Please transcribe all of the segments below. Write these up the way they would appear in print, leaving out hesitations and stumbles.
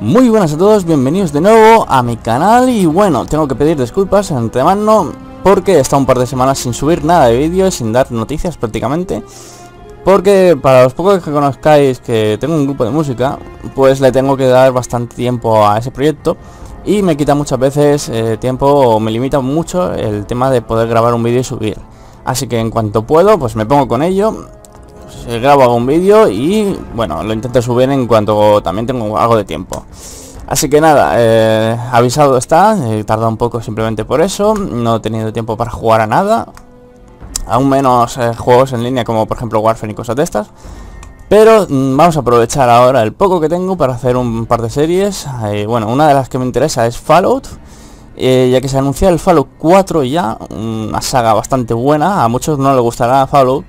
Muy buenas a todos, bienvenidos de nuevo a mi canal. Y bueno, tengo que pedir disculpas en antemano porque he estado un par de semanas sin subir nada de vídeos, sin dar noticias prácticamente. Porque para los pocos que conozcáis que tengo un grupo de música, pues le tengo que dar bastante tiempo a ese proyecto. Y me quita muchas veces tiempo, o me limita mucho el tema de poder grabar un vídeo y subir. Así que en cuanto puedo, pues me pongo con ello. Grabo algún vídeo y bueno, lo intento subir en cuanto también tengo algo de tiempo. Así que nada, avisado está, he tardado un poco simplemente por eso. No he tenido tiempo para jugar a nada, aún menos juegos en línea como por ejemplo Warframe y cosas de estas. Pero vamos a aprovechar ahora el poco que tengo para hacer un par de series. Bueno, una de las que me interesa es Fallout, ya que se anuncia el Fallout 4 ya, una saga bastante buena. A muchos no les gustará Fallout,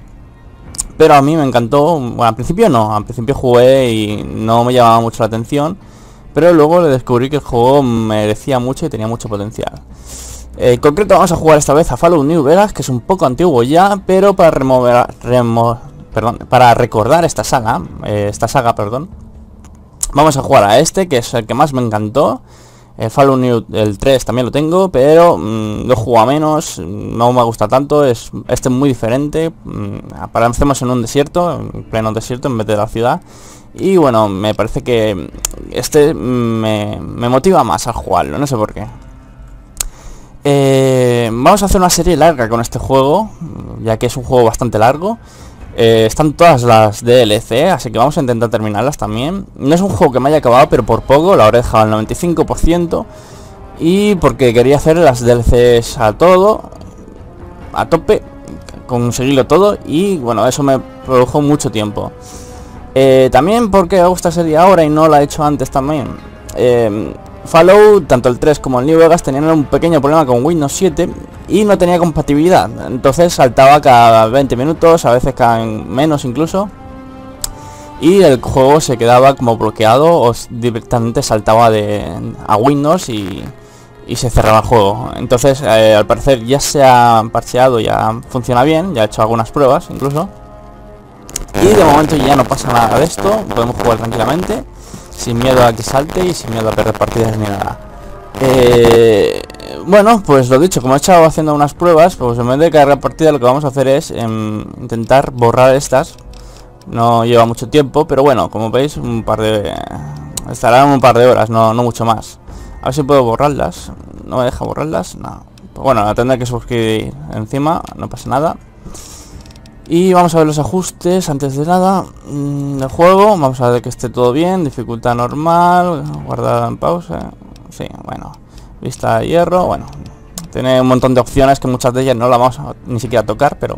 pero a mí me encantó. Bueno, al principio no, al principio jugué y no me llamaba mucho la atención, pero luego descubrí que el juego merecía mucho y tenía mucho potencial. En concreto vamos a jugar esta vez a Fallout New Vegas, que es un poco antiguo ya, pero para recordar esta saga, vamos a jugar a este, que es el que más me encantó. El Fallout New, el 3 también lo tengo, pero lo juego a menos, no me gusta tanto. Este es muy diferente. Aparecemos en un desierto, en pleno desierto en vez de la ciudad. Y bueno, me parece que este me motiva más al jugarlo, no sé por qué. Vamos a hacer una serie larga con este juego, ya que es un juego bastante largo. Están todas las DLC, así que vamos a intentar terminarlas también. No es un juego que me haya acabado, pero por poco, lo habré dejado al 95%. Y porque quería hacer las DLCs a tope, conseguirlo todo. Y bueno, eso me produjo mucho tiempo. También porque hago esta serie ahora y no la he hecho antes también. Fallout, tanto el 3 como el New Vegas, tenían un pequeño problema con Windows 7 y no tenía compatibilidad, entonces saltaba cada 20 minutos, a veces cada menos incluso, y el juego se quedaba como bloqueado o directamente saltaba a Windows y se cerraba el juego. Entonces al parecer ya se ha parcheado, ya funciona bien, ya he hecho algunas pruebas incluso, y de momento ya no pasa nada de esto, podemos jugar tranquilamente, sin miedo a que salte y sin miedo a perder partidas ni nada. Bueno, pues lo dicho, como he estado haciendo unas pruebas, pues en vez de cargar partidas lo que vamos a hacer es intentar borrar estas. No lleva mucho tiempo, pero bueno, como veis, estarán un par de horas, no mucho más. A ver si puedo borrarlas. No me deja borrarlas, no. Pues bueno, la tendré que suscribir encima, no pasa nada. Y vamos a ver los ajustes antes de nada del juego. Vamos a ver que esté todo bien. Dificultad normal, guardada en pausa. Sí, bueno, vista de hierro. Bueno, tiene un montón de opciones que muchas de ellas no las vamos a ni siquiera tocar, pero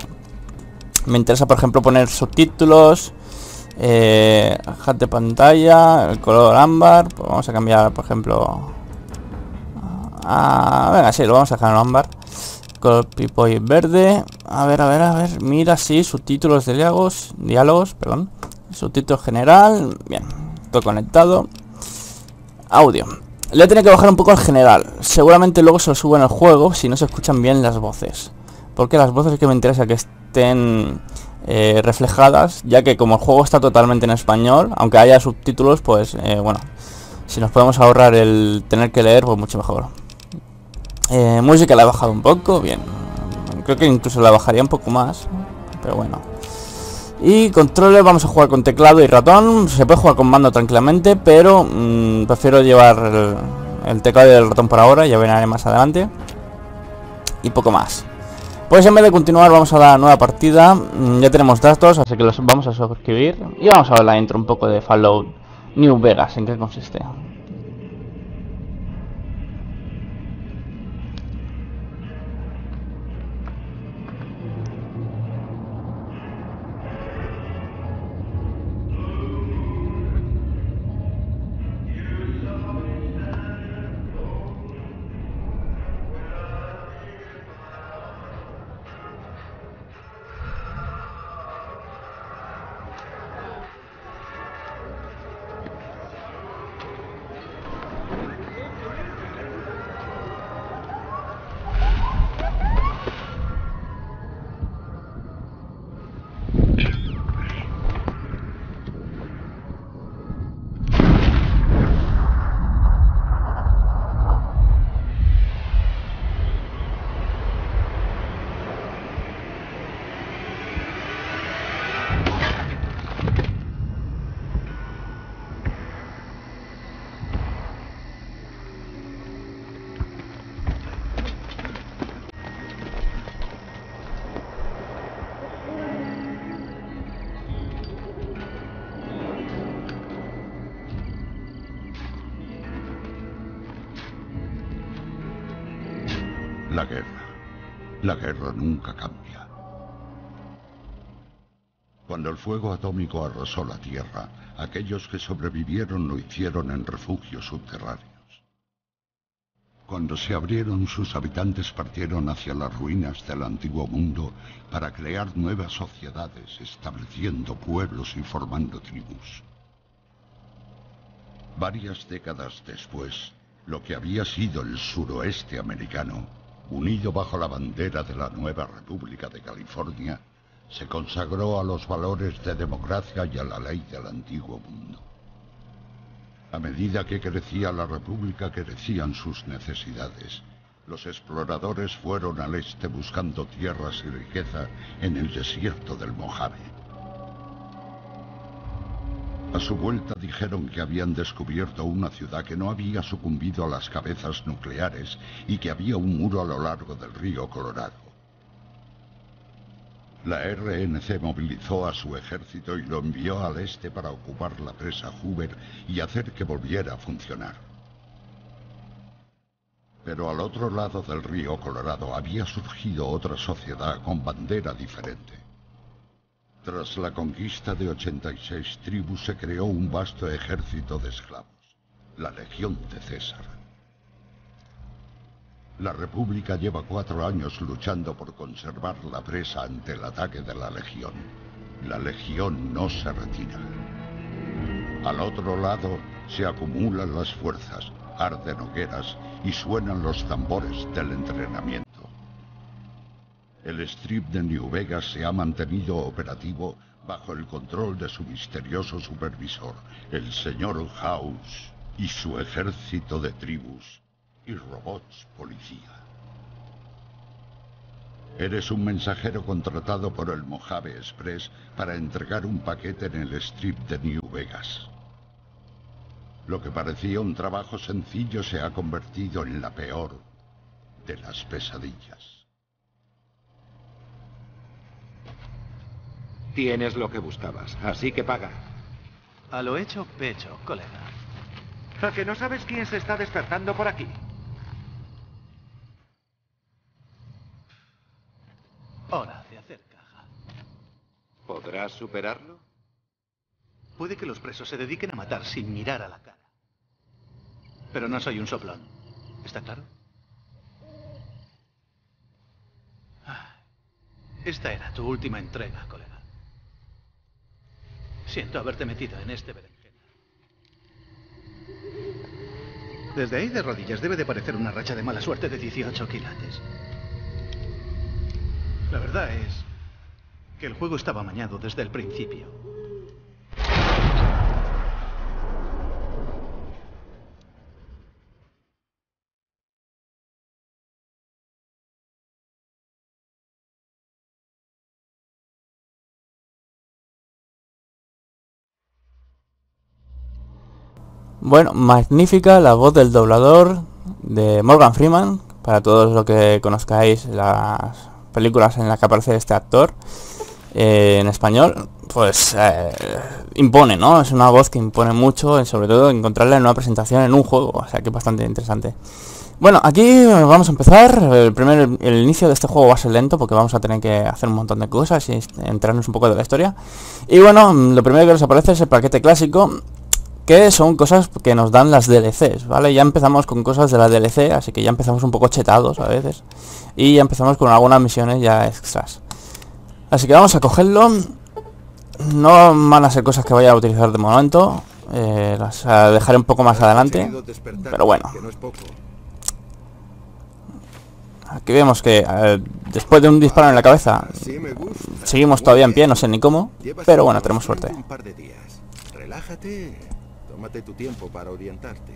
me interesa, por ejemplo, poner subtítulos, HUD de pantalla, el color ámbar. Pues vamos a cambiar, por ejemplo, venga, sí, lo vamos a dejar en ámbar. Color Pip-Boy verde. A ver, mira, sí, subtítulos de diálogos, subtítulo general, bien, todo conectado. Audio, le tiene que bajar un poco al general, seguramente luego se lo subo en el juego si no se escuchan bien las voces, porque las voces que me interesa que estén reflejadas, ya que como el juego está totalmente en español, aunque haya subtítulos, pues bueno, si nos podemos ahorrar el tener que leer, pues mucho mejor. Música la he bajado un poco, bien. Creo que incluso la bajaría un poco más, pero bueno. Y controles, vamos a jugar con teclado y ratón. Se puede jugar con mando tranquilamente, pero prefiero llevar el teclado y el ratón por ahora, ya veré más adelante. Y poco más. Pues en vez de continuar vamos a la nueva partida. Ya tenemos datos, así que los vamos a suscribir. Y vamos a ver la intro un poco de Fallout New Vegas, en qué consiste. La guerra. La guerra nunca cambia. Cuando el fuego atómico arrasó la Tierra, aquellos que sobrevivieron lo hicieron en refugios subterráneos. Cuando se abrieron, sus habitantes partieron hacia las ruinas del antiguo mundo para crear nuevas sociedades, estableciendo pueblos y formando tribus. Varias décadas después, lo que había sido el suroeste americano, unido bajo la bandera de la nueva República de California, se consagró a los valores de democracia y a la ley del antiguo mundo. A medida que crecía la República, crecían sus necesidades. Los exploradores fueron al este buscando tierras y riqueza en el desierto del Mojave. A su vuelta dijeron que habían descubierto una ciudad que no había sucumbido a las cabezas nucleares y que había un muro a lo largo del río Colorado. La RNC movilizó a su ejército y lo envió al este para ocupar la presa Hoover y hacer que volviera a funcionar. Pero al otro lado del río Colorado había surgido otra sociedad con bandera diferente. Tras la conquista de 86 tribus se creó un vasto ejército de esclavos, la Legión de César. La República lleva 4 años luchando por conservar la presa ante el ataque de la Legión. La Legión no se retira. Al otro lado se acumulan las fuerzas, arden hogueras y suenan los tambores del entrenamiento. El Strip de New Vegas se ha mantenido operativo bajo el control de su misterioso supervisor, el señor House, y su ejército de tribus y robots policía. Eres un mensajero contratado por el Mojave Express para entregar un paquete en el Strip de New Vegas. Lo que parecía un trabajo sencillo se ha convertido en la peor de las pesadillas. Tienes lo que buscabas, así que paga. A lo hecho pecho, colega. ¿A que no sabes quién se está despertando por aquí? Hora de hacer caja. ¿Podrás superarlo? Puede que los presos se dediquen a matar sin mirar a la cara. Pero no soy un soplón. ¿Está claro? Esta era tu última entrega, colega. Siento haberte metido en este berenjena. Desde ahí de rodillas debe de parecer una racha de mala suerte de 18 quilates. La verdad es que el juego estaba amañado desde el principio. Bueno, magnífica la voz del doblador de Morgan Freeman, para todos los que conozcáis las películas en las que aparece este actor en español, pues impone, ¿no? Es una voz que impone mucho, sobre todo encontrarla en una presentación en un juego, o sea que es bastante interesante. Bueno, aquí vamos a empezar, el inicio de este juego va a ser lento porque vamos a tener que hacer un montón de cosas y enterarnos un poco de la historia. Y bueno, lo primero que nos aparece es el paquete clásico, que son cosas que nos dan las DLCs, ¿vale? Ya empezamos con cosas de la DLC, así que ya empezamos un poco chetados a veces. Y ya empezamos con algunas misiones ya extras. Así que vamos a cogerlo. No van a ser cosas que vaya a utilizar de momento. Las dejaré un poco más adelante. Pero bueno. Aquí vemos que después de un disparo en la cabeza, seguimos todavía en pie, no sé ni cómo. Pero bueno, tenemos suerte. Relájate. Tómate tu tiempo para orientarte.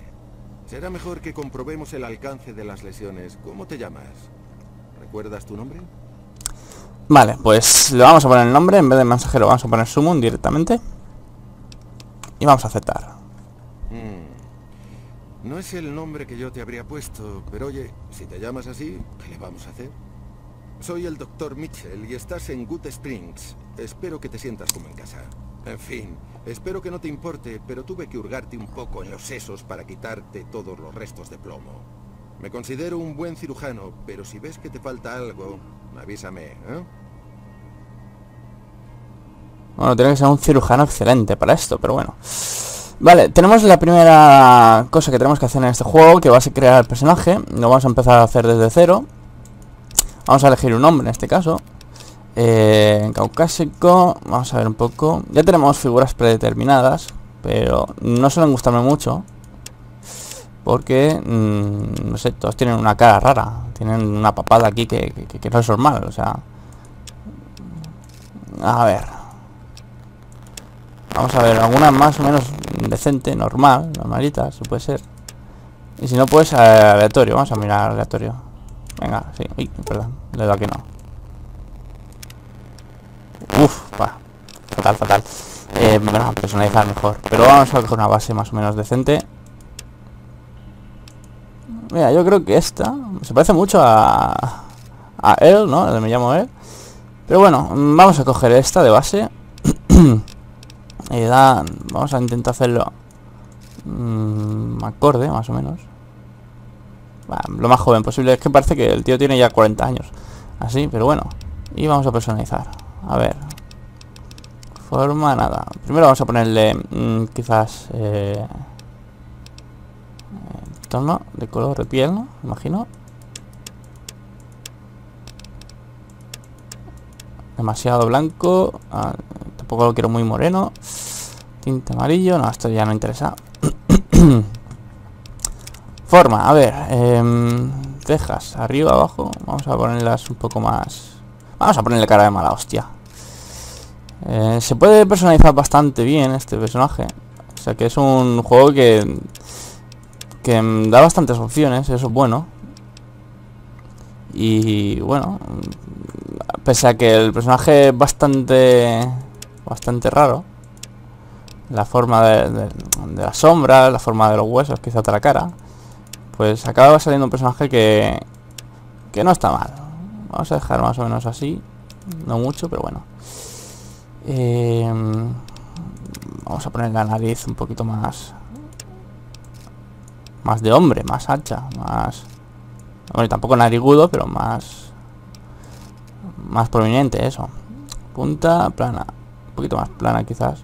Será mejor que comprobemos el alcance de las lesiones. ¿Cómo te llamas? ¿Recuerdas tu nombre? Vale, pues le vamos a poner el nombre. En vez de mensajero vamos a poner Summum directamente. Y vamos a aceptar. No es el nombre que yo te habría puesto, pero oye, si te llamas así, ¿qué le vamos a hacer? Soy el Doctor Mitchell y estás en Goodsprings. Espero que te sientas como en casa. En fin, espero que no te importe, pero tuve que hurgarte un poco en los sesos para quitarte todos los restos de plomo. Me considero un buen cirujano, pero si ves que te falta algo, avísame, ¿eh? Bueno, tiene que ser un cirujano excelente para esto, pero bueno. Vale, tenemos la primera cosa que tenemos que hacer en este juego, que va a ser crear el personaje. Lo vamos a empezar a hacer desde cero. Vamos a elegir un nombre en este caso. Caucásico. Vamos a ver un poco. Ya tenemos figuras predeterminadas, pero no suelen gustarme mucho, porque no sé, todos tienen una cara rara. Tienen una papada aquí que no es normal, o sea. A ver, vamos a ver, alguna más o menos decente, normal, normalita, si puede ser. Y si no, pues aleatorio. Vamos a mirar aleatorio. Venga, sí, uy, perdón, le doy aquí no. Uff, va, fatal, fatal. Bueno, personalizar mejor. Pero vamos a coger una base más o menos decente. Mira, yo creo que esta se parece mucho a él, ¿no? Me llamo él. Pero bueno, vamos a coger esta de base. Vamos a intentar hacerlo acorde, más o menos. Bah, lo más joven posible. Es que parece que el tío tiene ya 40 años. Así, pero bueno. Y vamos a personalizar. A ver. Forma, nada. Primero vamos a ponerle quizás... tono de color de piel, ¿no? Imagino. Demasiado blanco. Tampoco lo quiero muy moreno. Tinte amarillo. No, esto ya no interesa. Forma, a ver. Cejas, arriba, abajo. Vamos a ponerlas un poco más. Vamos a ponerle cara de mala hostia. Se puede personalizar bastante bien este personaje. O sea que es un juego que da bastantes opciones, eso es bueno. Y bueno, pese a que el personaje es bastante raro, la forma de las sombras, la forma de los huesos, quizá otra cara, pues acaba saliendo un personaje que no está mal. Vamos a dejar más o menos así, no mucho, pero bueno. Vamos a poner la nariz un poquito más de hombre, más hacha, más... Bueno, tampoco narigudo, pero más prominente, eso. Punta plana, un poquito más plana quizás.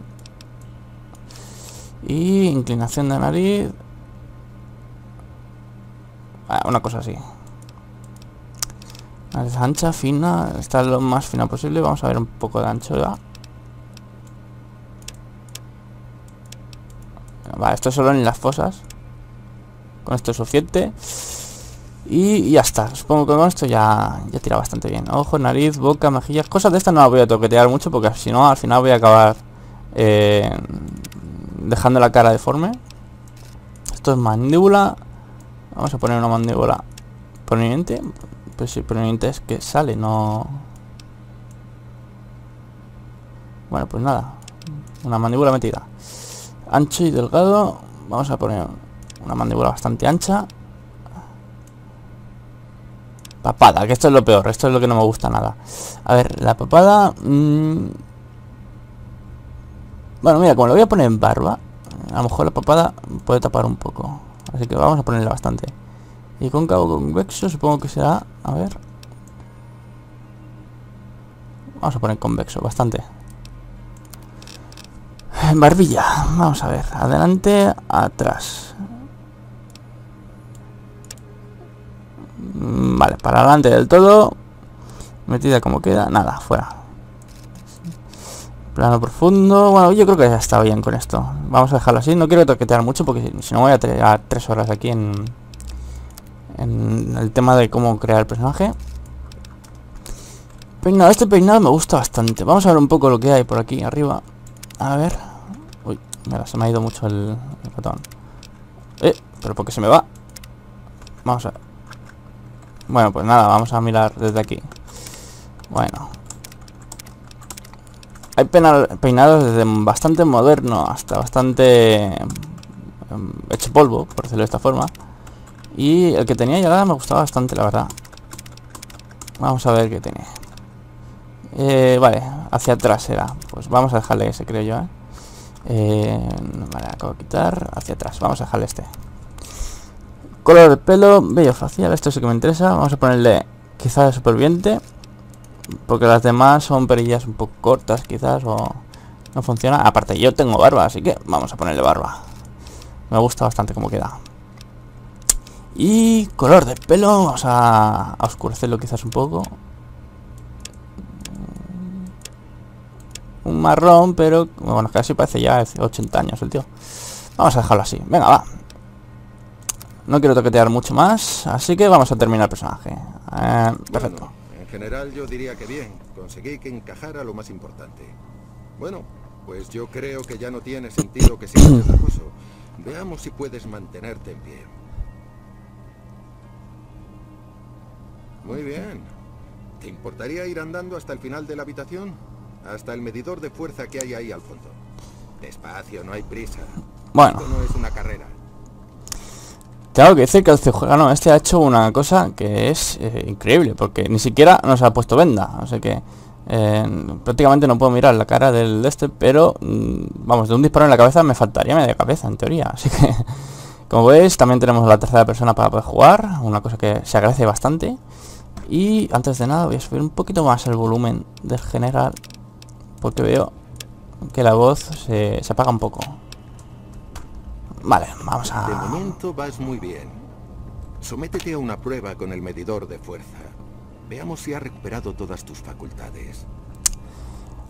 Y inclinación de nariz. Ah, una cosa así. Nariz ancha, fina, está lo más fina posible. Vamos a ver un poco de anchura. Vale, esto solo en las fosas. Con esto es suficiente. Y ya está. Supongo que con esto ya tira bastante bien. Ojos, nariz, boca, mejillas. Cosas de estas no las voy a toquetear mucho, porque si no al final voy a acabar dejando la cara deforme. Esto es mandíbula. Vamos a poner una mandíbula prominente. Pues si prominente es que sale, no... Bueno, pues nada. Una mandíbula metida. Ancho y delgado. Vamos a poner... una mandíbula bastante ancha. Papada, que esto es lo peor. Esto es lo que no me gusta nada. A ver, la papada... Bueno, mira, como lo voy a poner en barba, a lo mejor la papada puede tapar un poco. Así que vamos a ponerle bastante. Y cóncavo convexo supongo que será... A ver... Vamos a poner convexo, bastante. Barbilla, vamos a ver. Adelante, atrás. Vale, para adelante del todo. Metida como queda, nada, fuera. Plano profundo. Bueno, yo creo que ya está bien con esto. Vamos a dejarlo así, no quiero toquetear mucho, porque si no voy a tirar 3 horas aquí en el tema de cómo crear el personaje. Peinado, este peinado me gusta bastante. Vamos a ver un poco lo que hay por aquí arriba. A ver. Uy, mira, se me ha ido mucho el ratón. Pero porque se me va. Vamos a ver. Bueno, pues nada, vamos a mirar desde aquí. Bueno. Hay peinados desde bastante moderno hasta bastante hecho polvo, por decirlo de esta forma. Y el que tenía llegada me gustaba bastante, la verdad. Vamos a ver qué tiene. Vale, hacia atrás era. Pues vamos a dejarle ese, creo yo, ¿eh? Vale, acabo de quitar. Hacia atrás, vamos a dejarle este. Color de pelo, vello facial, esto sí que me interesa. Vamos a ponerle quizás superviviente, porque las demás son perillas un poco cortas quizás, o no funciona. Aparte yo tengo barba, así que vamos a ponerle barba. Me gusta bastante como queda. Y color de pelo, vamos a oscurecerlo quizás un poco. Un marrón, pero bueno, casi parece ya 80 años el tío. Vamos a dejarlo así, venga va. No quiero toquetear mucho más, así que vamos a terminar el personaje. Perfecto. Bueno, en general yo diría que bien, conseguí que encajara lo más importante. Bueno, pues yo creo que ya no tiene sentido que sigas el acoso. Veamos si puedes mantenerte en pie. Muy bien. ¿Te importaría ir andando hasta el final de la habitación? Hasta el medidor de fuerza que hay ahí al fondo. Despacio, no hay prisa. Bueno. Esto no es una carrera. Claro que dice que el cirujano este ha hecho una cosa que es increíble, porque ni siquiera nos ha puesto venda, o sea que prácticamente no puedo mirar la cara del este, pero vamos, de un disparo en la cabeza me faltaría media cabeza en teoría, así que como veis también tenemos la tercera persona para poder jugar, una cosa que se agradece bastante. Y antes de nada voy a subir un poquito más el volumen del general, porque veo que la voz se apaga un poco. Vale, vamos a... De momento vas muy bien. Sométete a una prueba con el medidor de fuerza. Veamos si ha recuperado todas tus facultades.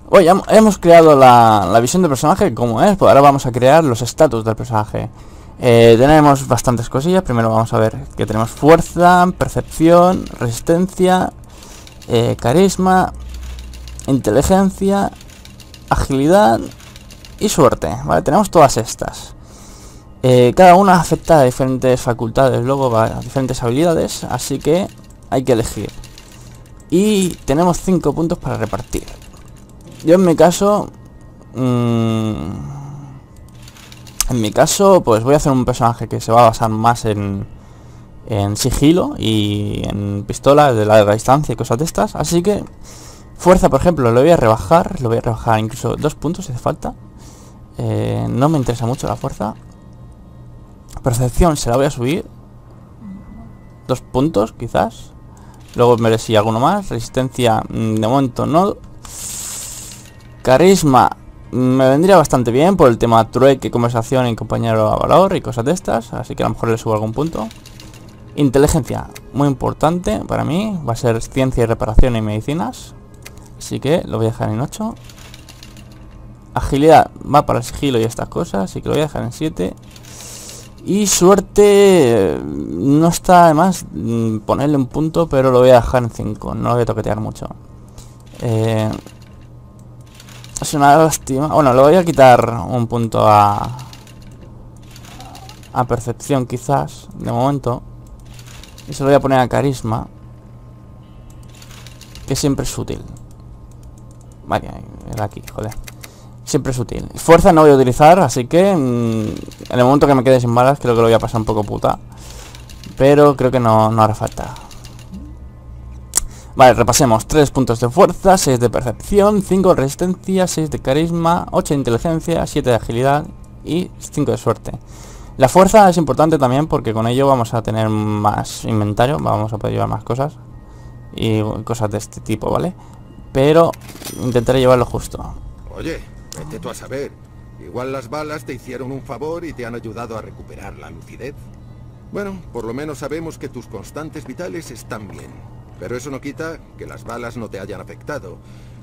Oye, hemos creado la visión del personaje como es, pues ahora vamos a crear los estatus del personaje. Tenemos bastantes cosillas. Primero vamos a ver que tenemos fuerza, percepción, resistencia, carisma, inteligencia, agilidad y suerte. Vale, tenemos todas estas. Cada una afecta a diferentes facultades, luego a diferentes habilidades, así que hay que elegir. Y tenemos 5 puntos para repartir. Yo en mi caso... pues voy a hacer un personaje que se va a basar más en sigilo y en pistolas de larga distancia y cosas de estas. Así que fuerza, por ejemplo, lo voy a rebajar incluso 2 puntos si hace falta. No me interesa mucho la fuerza. Percepción se la voy a subir 2 puntos quizás. Luego veré si alguno más. Resistencia de momento no. Carisma me vendría bastante bien por el tema trueque, conversación y compañero a valor y cosas de estas, así que a lo mejor le subo algún punto. Inteligencia, muy importante para mí, va a ser ciencia y reparación y medicinas, así que lo voy a dejar en 8. Agilidad va para el sigilo y estas cosas, así que lo voy a dejar en 7. Y suerte, no está de más ponerle un punto, pero lo voy a dejar en 5, no lo voy a toquetear mucho. Es una lástima. Bueno, le voy a quitar un punto a percepción quizás, de momento. Y se lo voy a poner a carisma, que siempre es útil. Vale, era aquí, joder. Siempre es útil. Fuerza no voy a utilizar, así que en el momento que me quede sin balas creo que lo voy a pasar un poco puta. Pero creo que no hará falta. Vale, repasemos. 3 puntos de fuerza, 6 de percepción, 5 de resistencia, 6 de carisma, 8 de inteligencia, 7 de agilidad y 5 de suerte. La fuerza es importante también porque con ello vamos a tener más inventario, vamos a poder llevar más cosas y cosas de este tipo, ¿vale? Pero intentaré llevarlo justo. Oye, vete tú a saber. Igual las balas te hicieron un favor y te han ayudado a recuperar la lucidez. Bueno, por lo menos sabemos que tus constantes vitales están bien. Pero eso no quita que las balas no te hayan afectado.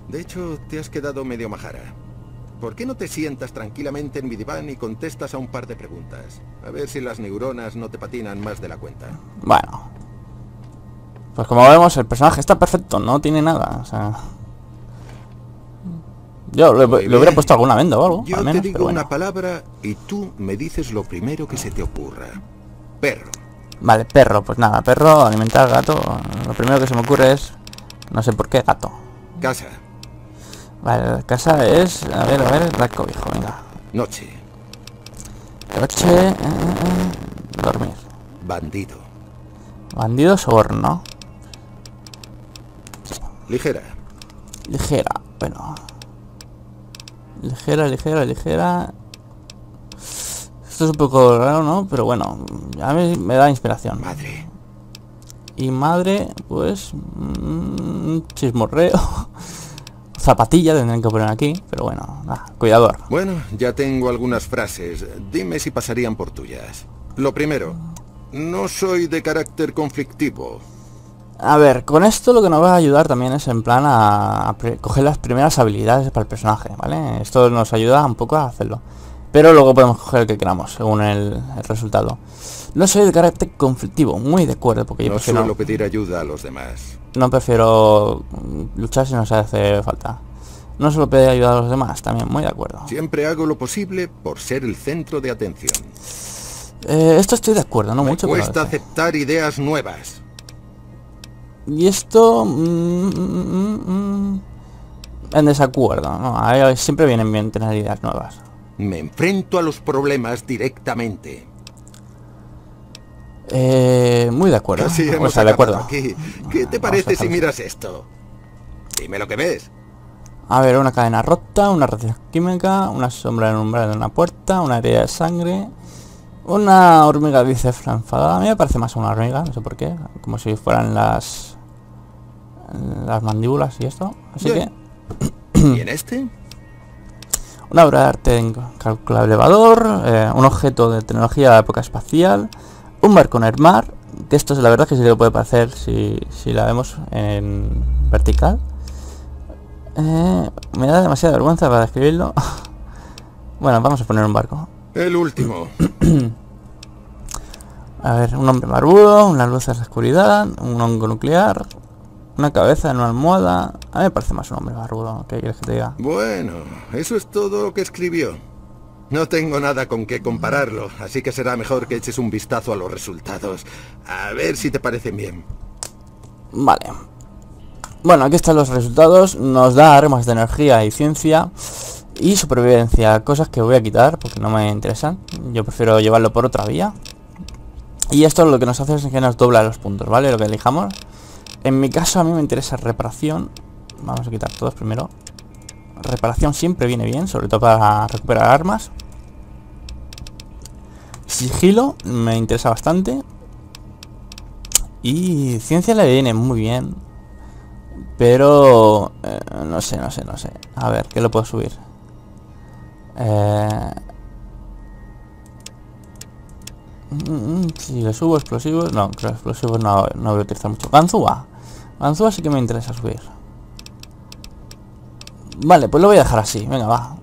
De hecho, te has quedado medio majara. ¿Por qué no te sientas tranquilamente en mi diván y contestas a un par de preguntas? A ver si las neuronas no te patinan más de la cuenta. Bueno. Pues como vemos, el personaje está perfecto, no tiene nada, o sea... Yo le hubiera puesto alguna venda o algo. Yo al menos, te digo bueno, una palabra y tú me dices lo primero que se te ocurra. Perro. Vale, perro, pues nada, perro, alimentar, gato. Lo primero que se me ocurre es... No sé por qué, gato. Casa. Vale, casa es... a ver, dar cobijo, venga. Noche. Noche... dormir. Bandido. Bandido, soborno. Ligera. Ligera, bueno... Ligera. Esto es un poco raro, ¿no? Pero bueno, a mí me da inspiración. Madre. Y madre, pues... chismorreo. Zapatilla tendrán que poner aquí, pero bueno, nada, cuidador. Bueno, ya tengo algunas frases. Dime si pasarían por tuyas. Lo primero, no soy de carácter conflictivo. A ver, con esto lo que nos va a ayudar también es en plan a coger las primeras habilidades para el personaje, ¿vale? Esto nos ayuda un poco a hacerlo. Pero luego podemos coger el que queramos, según el resultado. No soy de carácter conflictivo, muy de acuerdo, porque yo prefiero... No suelo pedir ayuda a los demás. No prefiero luchar si nos hace falta. No suelo pedir ayuda a los demás, también muy de acuerdo. Siempre hago lo posible por ser el centro de atención. Esto estoy de acuerdo, no mucho. Me cuesta aceptar ideas nuevas. Y esto... en desacuerdo, ¿no? A ver, siempre vienen bien tener ideas nuevas. Me enfrento a los problemas directamente. Muy de acuerdo. O sea, de acuerdo. Aquí. ¿Qué te parece si miras esto? Dime lo que ves. A ver, una cadena rota, una reacción química, una sombra en un umbral de una puerta, una herida de sangre, una hormiga bíceps enfadada. A mí me parece más una hormiga, no sé por qué. Como si fueran las mandíbulas y esto. Así que... ¿Y en este? Una obra de arte en cálculo elevador, un objeto de tecnología de la época espacial, un barco en el mar, que esto es la verdad que sí le puede parecer si la vemos en vertical. Me da demasiada vergüenza para describirlo. Bueno, vamos a poner un barco. El último. A ver, un hombre barbudo, una luz de la oscuridad, un hongo nuclear, una cabeza en una almohada. A mí me parece más un hombre barbudo. ¿Qué quieres que te diga? Bueno, eso es todo lo que escribió. No tengo nada con qué compararlo, así que será mejor que eches un vistazo a los resultados. A ver si te parecen bien. Vale. Bueno, aquí están los resultados. Nos da armas de energía y ciencia y supervivencia. Cosas que voy a quitar porque no me interesan. Yo prefiero llevarlo por otra vía. Y esto lo que nos hace es que nos dobla los puntos, ¿vale? Lo que elijamos. En mi caso a mí me interesa reparación. Vamos a quitar todos primero. Reparación siempre viene bien, sobre todo para recuperar armas. Sigilo me interesa bastante. Y ciencia le viene muy bien. Pero... no sé. A ver, ¿qué lo puedo subir? Si le subo explosivos, no, creo que explosivos no voy a utilizar mucho. Ganzúa. Ganzúa sí que me interesa subir. Vale, pues lo voy a dejar así, venga, va.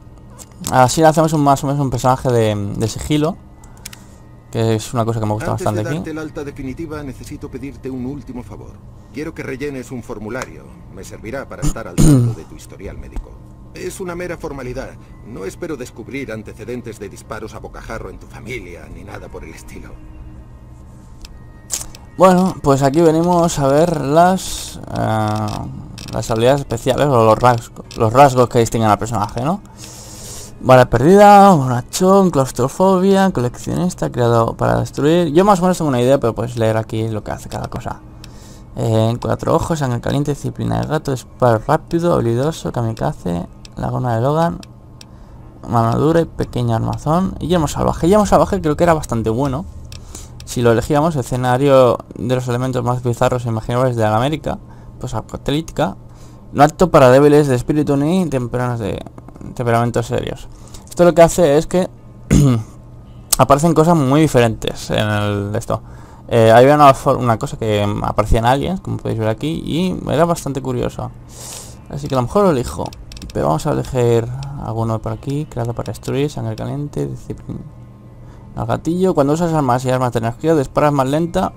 Así le hacemos más o menos un personaje de sigilo, que es una cosa que me gusta bastante aquí. Antes de darte el alta definitiva, necesito pedirte un último favor. Quiero que rellenes un formulario. Me servirá para estar al tanto de tu historial médico. Es una mera formalidad. No espero descubrir antecedentes de disparos a bocajarro en tu familia, ni nada por el estilo. Bueno, pues aquí venimos a ver las habilidades especiales o los rasgos que distinguen al personaje, ¿no? Bala perdida, bonachón, claustrofobia, coleccionista, creado para destruir... Yo más o menos tengo una idea, pero puedes leer aquí lo que hace cada cosa. Cuatro ojos, sangre caliente, disciplina de gato, disparo rápido, habilidoso, kamikaze, laguna de Logan, mano dura y pequeño armazón. Y llamo salvaje. Llamo salvaje creo que era bastante bueno. Si lo elegíamos, escenario de los elementos más bizarros e imaginables de la América, pues apocalíptica. No apto para débiles de espíritu ni temperamentos serios. Esto lo que hace es que aparecen cosas muy diferentes en esto. Había una cosa que aparecía en Aliens, como podéis ver aquí, y era bastante curioso. Así que a lo mejor lo elijo. Pero vamos a elegir alguno por aquí. Creado para destruir, sangre caliente, disciplina al gatillo. Cuando usas armas y armas de energía, disparas más lenta,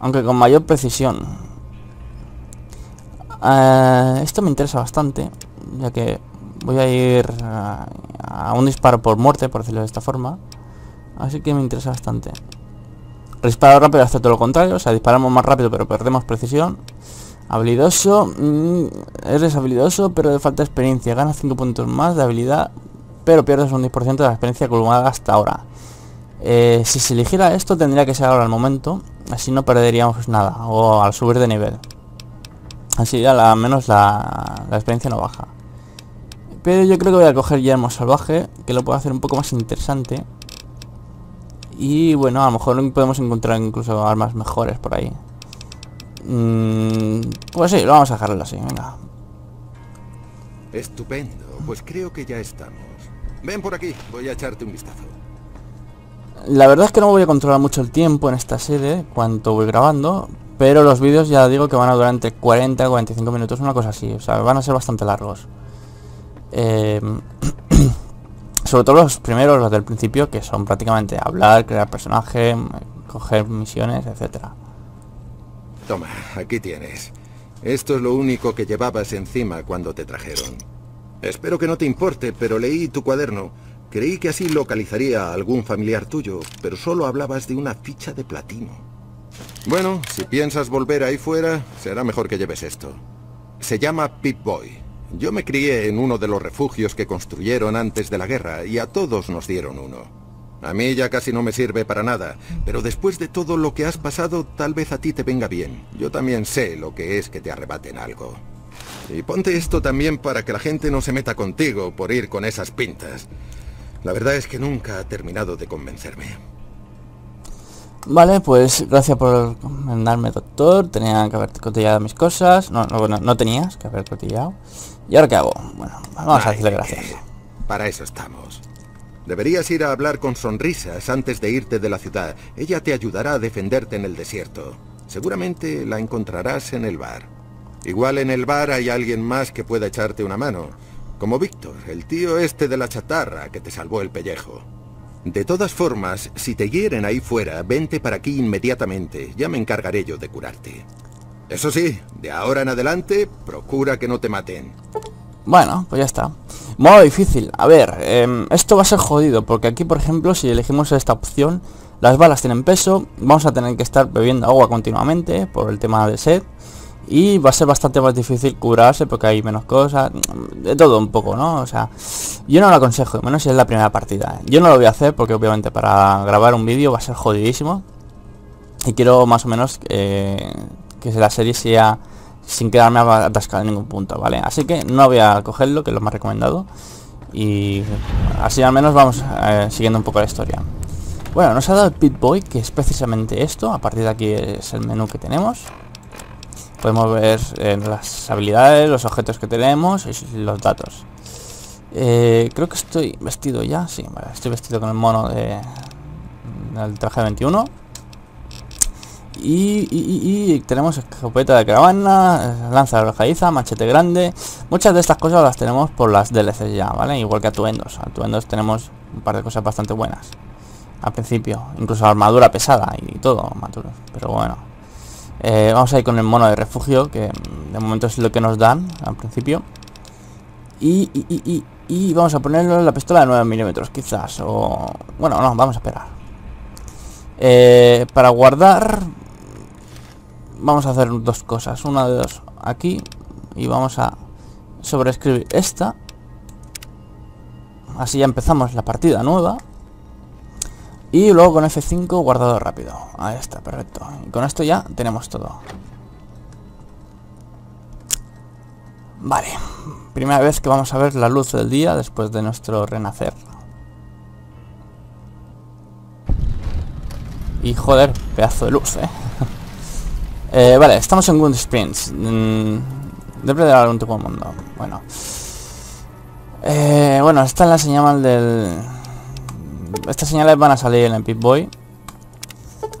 aunque con mayor precisión. Esto me interesa bastante, ya que voy a ir a un disparo por muerte, por decirlo de esta forma. Así que me interesa bastante. Disparo rápido hace todo lo contrario, o sea, disparamos más rápido pero perdemos precisión. Habilidoso, eres habilidoso pero te falta experiencia. Ganas 5 puntos más de habilidad, pero pierdes un 10% de la experiencia acumulada hasta ahora. Si se eligiera esto tendría que ser ahora al momento, así no perderíamos nada, o al subir de nivel. Así ya al menos la experiencia no baja. Pero yo creo que voy a coger yermo salvaje, que lo puedo hacer un poco más interesante. Y bueno, a lo mejor podemos encontrar incluso armas mejores por ahí. Pues sí, lo vamos a dejarlo así, venga. Estupendo, pues creo que ya estamos. Ven por aquí, voy a echarte un vistazo. La verdad es que no voy a controlar mucho el tiempo en esta serie, cuanto voy grabando, pero los vídeos ya digo que van a durar entre 40 y 45 minutos, una cosa así, o sea, van a ser bastante largos. Sobre todo los primeros, los del principio, que son prácticamente hablar, crear personaje, coger misiones, etcétera. Toma, aquí tienes. Esto es lo único que llevabas encima cuando te trajeron. Espero que no te importe, pero leí tu cuaderno. Creí que así localizaría a algún familiar tuyo, pero solo hablabas de una ficha de platino. Bueno, si piensas volver ahí fuera, será mejor que lleves esto. Se llama Pip-Boy. Yo me crié en uno de los refugios que construyeron antes de la guerra, y a todos nos dieron uno. A mí ya casi no me sirve para nada, pero después de todo lo que has pasado, tal vez a ti te venga bien. Yo también sé lo que es que te arrebaten algo. Y ponte esto también para que la gente no se meta contigo por ir con esas pintas. La verdad es que nunca ha terminado de convencerme. Vale, pues gracias por mandarme, doctor. Tenía que haber cotillado mis cosas. No tenías que haber cotillado. ¿Y ahora qué hago? Bueno, vamos a decirle gracias. Para eso estamos. Deberías ir a hablar con Sonrisas antes de irte de la ciudad. Ella te ayudará a defenderte en el desierto. Seguramente la encontrarás en el bar. Igual en el bar hay alguien más que pueda echarte una mano. Como Víctor, el tío este de la chatarra que te salvó el pellejo. De todas formas, si te hieren ahí fuera, vente para aquí inmediatamente. Ya me encargaré yo de curarte. Eso sí, de ahora en adelante, procura que no te maten. Bueno, pues ya está. Modo difícil. A ver, esto va a ser jodido, porque aquí, por ejemplo, si elegimos esta opción, las balas tienen peso, vamos a tener que estar bebiendo agua continuamente por el tema de sed. Y va a ser bastante más difícil curarse porque hay menos cosas, de todo un poco, ¿no? O sea, yo no lo aconsejo, menos si es la primera partida. Yo no lo voy a hacer porque obviamente para grabar un vídeo va a ser jodidísimo. Y quiero más o menos que la serie sea sin quedarme atascado en ningún punto, ¿vale? Así que no voy a cogerlo, que es lo más recomendado. Y así al menos vamos siguiendo un poco la historia. Bueno, nos ha dado el Pip-Boy, que es precisamente esto. A partir de aquí es el menú que tenemos. Podemos ver las habilidades, los objetos que tenemos y los datos. Creo que estoy vestido ya. Sí, vale, estoy vestido con el mono del traje 21. Y tenemos escopeta de caravana, lanza arrojadiza, machete grande. Muchas de estas cosas las tenemos por las DLCs ya, ¿vale? Igual que atuendos. Atuendos tenemos un par de cosas bastante buenas al principio. Incluso armadura pesada y todo, pero bueno. Vamos a ir con el mono de refugio, que de momento es lo que nos dan al principio. Y vamos a ponerlo en la pistola de 9 milímetros, quizás. O bueno, no, vamos a esperar. Para guardar, vamos a hacer dos cosas. Una de dos aquí. Y vamos a sobreescribir esta. Así ya empezamos la partida nueva. Y luego con F5 guardado rápido. Ahí está, perfecto. Y con esto ya tenemos todo. Vale. Primera vez que vamos a ver la luz del día después de nuestro renacer. Y joder, pedazo de luz, vale, estamos en Goodsprings. Debe de algún tipo de mundo. Bueno. Bueno, esta es la señal del... Estas señales van a salir en el Pip-Boy.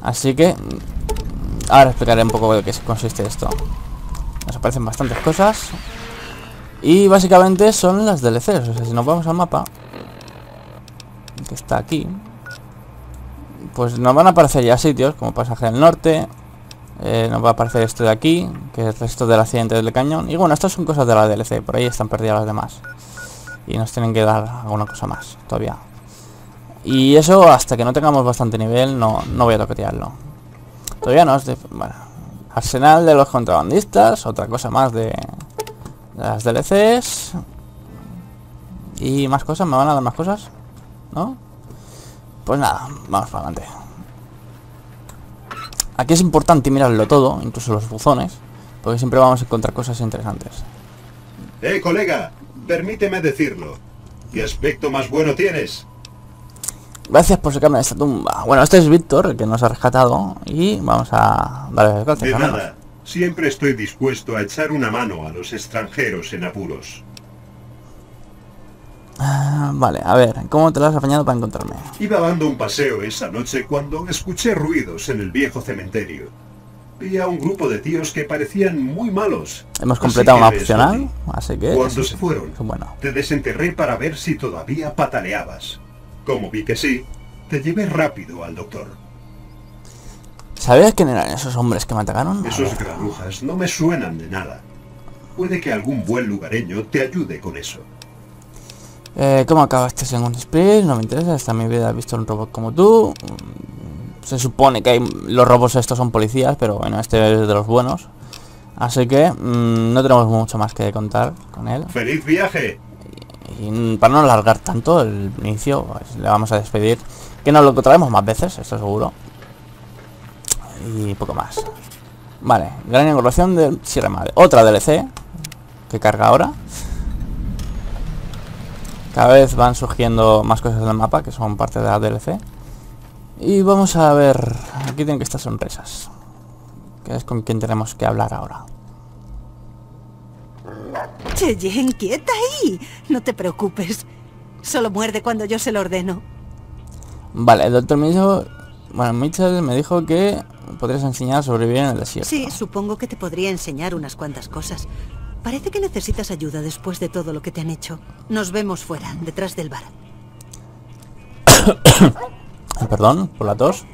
Así que ahora explicaré un poco de qué consiste esto. Nos aparecen bastantes cosas. Y básicamente son las DLCs. O sea, si nos vamos al mapa, que está aquí, pues nos van a aparecer ya sitios como Pasaje del Norte. Nos va a aparecer esto de aquí, que es el resto del accidente del cañón. Y bueno, estas son cosas de la DLC. Por ahí están perdidas las demás. Y nos tienen que dar alguna cosa más todavía. Y eso, hasta que no tengamos bastante nivel, no voy a toquetearlo. Todavía no es de... Bueno, Arsenal de los contrabandistas, otra cosa más de las DLCs. ¿Y más cosas? ¿Me van a dar más cosas? ¿No? Pues nada, vamos para adelante. Aquí es importante mirarlo todo, incluso los buzones, porque siempre vamos a encontrar cosas interesantes. Colega, permíteme decirlo. ¿Qué aspecto más bueno tienes? Gracias por sacarme de esta tumba. Bueno, este es Víctor, que nos ha rescatado. Y vamos a darle las gracias. De nada. Siempre estoy dispuesto a echar una mano a los extranjeros en apuros. Vale, a ver, ¿cómo te lo has apañado para encontrarme? Iba dando un paseo esa noche cuando escuché ruidos en el viejo cementerio. Vi a un grupo de tíos que parecían muy malos. Hemos completado una opcional, así que... Cuando se fueron, te desenterré para ver si todavía pataleabas. Como vi que sí, te llevé rápido al doctor. ¿Sabías quién eran esos hombres que me atacaron? Esos granujas no me suenan de nada. Puede que algún buen lugareño te ayude con eso. ¿Cómo acabaste en Goodsprings? No me interesa, hasta mi vida he visto un robot como tú. Se supone que los robots estos son policías, pero bueno, este es de los buenos. Así que no tenemos mucho más que contar con él. ¡Feliz viaje! Y para no alargar tanto el inicio, pues, le vamos a despedir. Que nos lo traemos más veces, esto seguro. Y poco más. Vale, gran engordación de Sierra Madre. Otra DLC que carga ahora. Cada vez van surgiendo más cosas del mapa que son parte de la DLC. Y vamos a ver... Aquí tienen que estar sonrisas. Que es con quien tenemos que hablar ahora. Cheyenne, quieta ahí. No te preocupes. Solo muerde cuando yo se lo ordeno. Vale, el doctor Mitchell me dijo que podrías enseñar a sobrevivir en el desierto. Sí, supongo que te podría enseñar unas cuantas cosas. Parece que necesitas ayuda después de todo lo que te han hecho. Nos vemos fuera, detrás del bar. Perdón por la tos.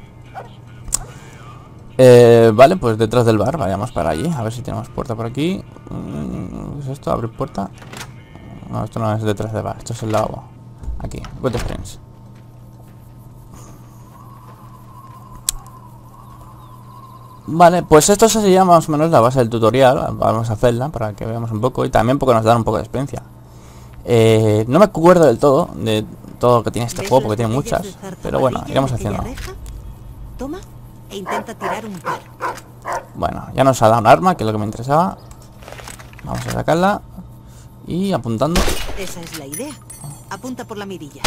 Vale, pues detrás del bar, vayamos para allí. A ver si tenemos puerta por aquí. ¿Qué es esto? ¿Abrir puerta? No, esto no es detrás del bar, esto es el lavabo. Aquí, Goodsprings. Vale, pues esto sería más o menos la base del tutorial. Vamos a hacerla para que veamos un poco. Y también porque nos dan un poco de experiencia. No me acuerdo del todo de todo lo que tiene este juego, porque tiene muchas. Pero bueno, iremos haciendo. Toma e intenta tirar un par. Bueno, ya nos ha dado un arma, que es lo que me interesaba. Vamos a sacarla. Y apuntando. Esa es la idea. Apunta por la mirilla.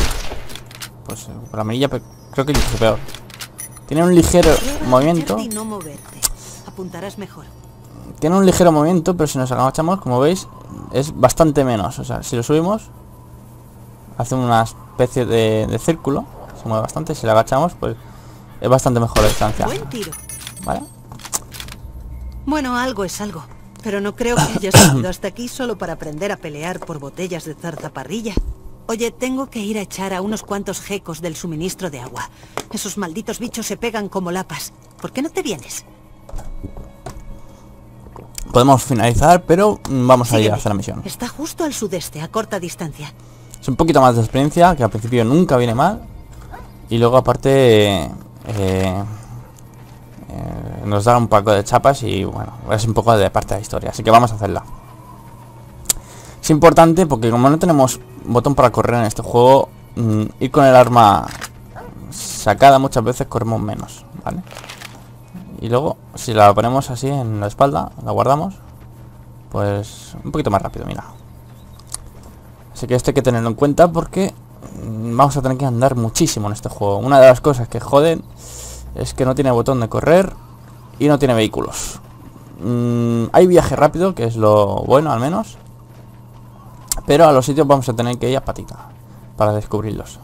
Pues por la mirilla creo que es peor. Tiene un ligero movimiento. Y no moverte. Apuntarás mejor. Tiene un ligero movimiento, pero si nos agachamos, como veis, es bastante menos. O sea, si lo subimos, hace una especie de círculo. Se mueve bastante. Si lo agachamos, pues es bastante mejor la distancia. Buen tiro. ¿Vale? Bueno, algo es algo. Pero no creo que hayas venido hasta aquí solo para aprender a pelear por botellas de zarzaparrilla. Oye, tengo que ir a echar a unos cuantos gecos del suministro de agua. Esos malditos bichos se pegan como lapas. ¿Por qué no te vienes? Podemos finalizar, pero vamos a ir a hacer la misión. Está justo al sudeste, a corta distancia. Es un poquito más de experiencia, que al principio nunca viene mal. Y luego aparte nos da un poco de chapas y bueno, es un poco de parte de la historia. Así que vamos a hacerla. Es importante porque como no tenemos botón para correr en este juego, ir con el arma sacada muchas veces corremos menos, ¿vale? Y luego, si la ponemos así en la espalda, la guardamos, pues un poquito más rápido, mira. Así que esto hay que tenerlo en cuenta porque vamos a tener que andar muchísimo en este juego. Una de las cosas que joden es que no tiene botón de correr y no tiene vehículos. Hay viaje rápido, que es lo bueno al menos. Pero a los sitios vamos a tener que ir a patita para descubrirlos.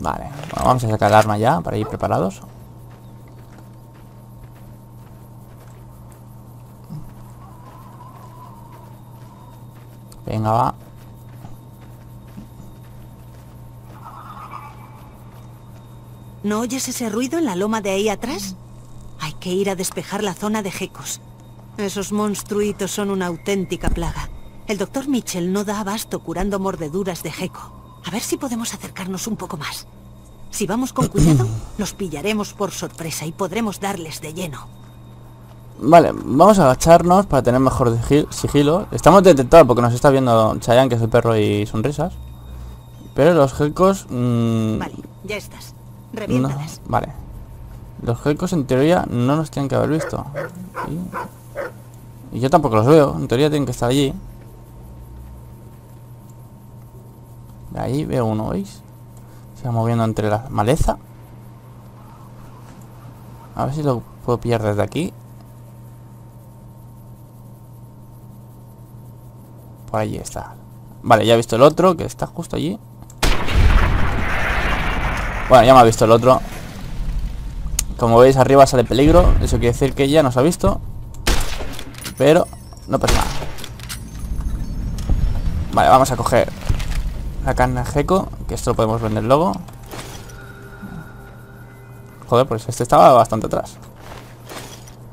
Vale, bueno, vamos a sacar el arma ya para ir preparados. Venga, va. ¿No oyes ese ruido en la loma de ahí atrás? Hay que ir a despejar la zona de gecos. Esos monstruitos son una auténtica plaga. El doctor Mitchell no da abasto curando mordeduras de gecko. A ver si podemos acercarnos un poco más. Si vamos con cuidado, los pillaremos por sorpresa y podremos darles de lleno. Vale, vamos a agacharnos para tener mejor sigilo. Estamos detectados porque nos está viendo Chayanne, que es el perro, y sonrisas. Pero los geckos... Vale, ya estás. Reviéntalas. No, vale. Los geckos en teoría no nos tienen que haber visto. ¿Sí? Y yo tampoco los veo, en teoría tienen que estar allí. Ahí veo uno, ¿veis? Se va moviendo entre la maleza. A ver si lo puedo pillar desde aquí. Por allí está. Vale, ya he visto el otro, que está justo allí. Bueno, ya me ha visto el otro. Como veis, arriba sale peligro. Eso quiere decir que ya nos ha visto. Pero no pasa nada. Vale, vamos a coger la carne Gecko, que esto lo podemos vender luego. Joder, pues este estaba bastante atrás.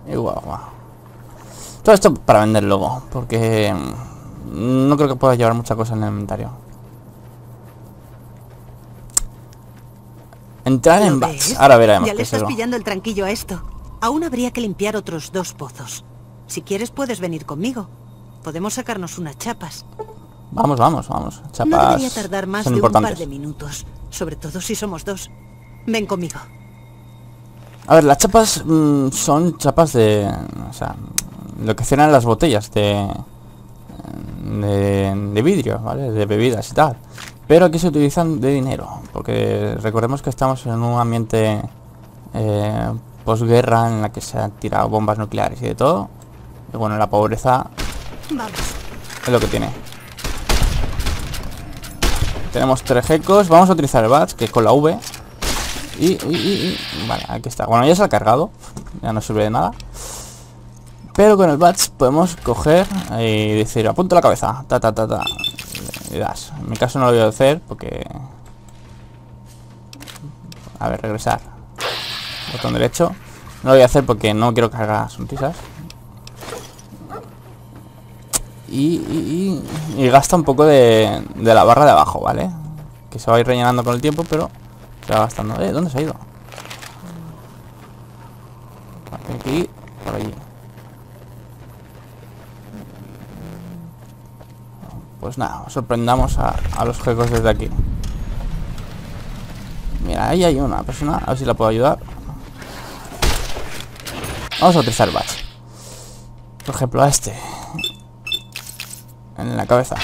Y guau, guau. Todo esto para vender luego, porque no creo que pueda llevar mucha cosa en el inventario. Entrar en bats. Ahora veremos. Ya le estás pillando el tranquillo a esto. Aún habría que limpiar otros dos pozos. Si quieres puedes venir conmigo. Podemos sacarnos unas chapas. Vamos, vamos, vamos. Chapas. No debería tardar más de un par de minutos, sobre todo si somos dos. Ven conmigo. A ver, las chapas son chapas de, o sea, lo que cierran las botellas de vidrio, ¿vale? De bebidas y tal. Pero aquí se utilizan de dinero, porque recordemos que estamos en un ambiente posguerra en la que se han tirado bombas nucleares y de todo. Y bueno, la pobreza es lo que tiene. Tenemos 3 gecos. Vamos a utilizar el badge, que es con la V. Vale, aquí está. Bueno, ya se ha cargado. Ya no sirve de nada. Pero con el badge podemos coger y decir, apunto la cabeza. Ta, ta, ta, ta. Y das. En mi caso no lo voy a hacer porque... A ver, regresar. Botón derecho. No lo voy a hacer porque no quiero cargar sonrisas. Y gasta un poco de la barra de abajo, ¿vale? Que se va a ir rellenando con el tiempo, pero se va gastando. ¿Dónde se ha ido? Tiene que ir por allí. Pues nada, sorprendamos a los juegos desde aquí. Mira, ahí hay una persona, a ver si la puedo ayudar. Vamos a utilizar el badge. Por ejemplo, a este. En la cabeza.